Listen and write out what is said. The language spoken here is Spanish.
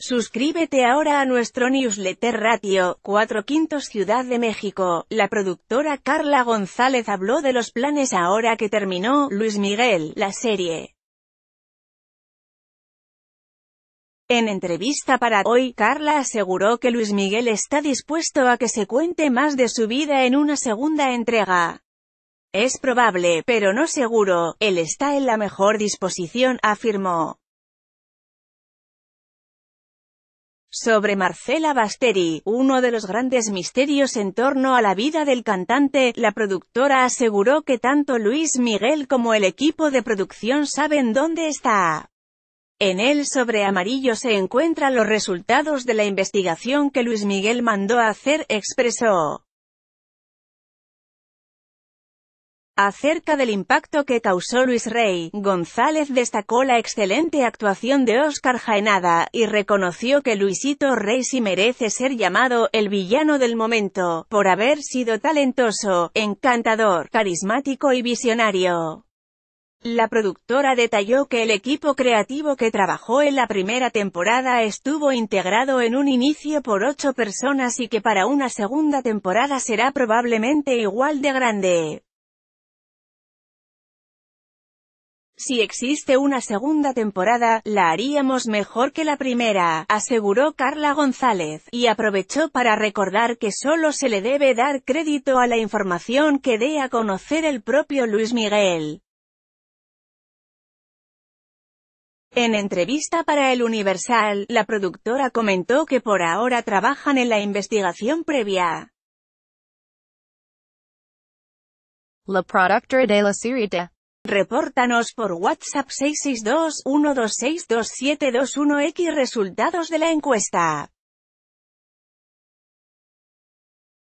Suscríbete ahora a nuestro newsletter Ratio 4/5 Ciudad de México. La productora Carla González habló de los planes ahora que terminó Luis Miguel, la serie. En entrevista para Hoy, Carla aseguró que Luis Miguel está dispuesto a que se cuente más de su vida en una segunda entrega. Es probable, pero no seguro, él está en la mejor disposición, afirmó. Sobre Marcela Basteri, uno de los grandes misterios en torno a la vida del cantante, la productora aseguró que tanto Luis Miguel como el equipo de producción saben dónde está. En el sobre amarillo se encuentran los resultados de la investigación que Luis Miguel mandó a hacer, expresó. Acerca del impacto que causó Luis Rey, González destacó la excelente actuación de Óscar Jaenada, y reconoció que Luisito Rey sí merece ser llamado el villano del momento, por haber sido talentoso, encantador, carismático y visionario. La productora detalló que el equipo creativo que trabajó en la primera temporada estuvo integrado en un inicio por 8 personas y que para una segunda temporada será probablemente igual de grande. Si existe una segunda temporada, la haríamos mejor que la primera, aseguró Carla González, y aprovechó para recordar que solo se le debe dar crédito a la información que dé a conocer el propio Luis Miguel. En entrevista para El Universal, la productora comentó que por ahora trabajan en la investigación previa. La productora de la serie de Repórtanos por WhatsApp 662-126-2721x resultados de la encuesta.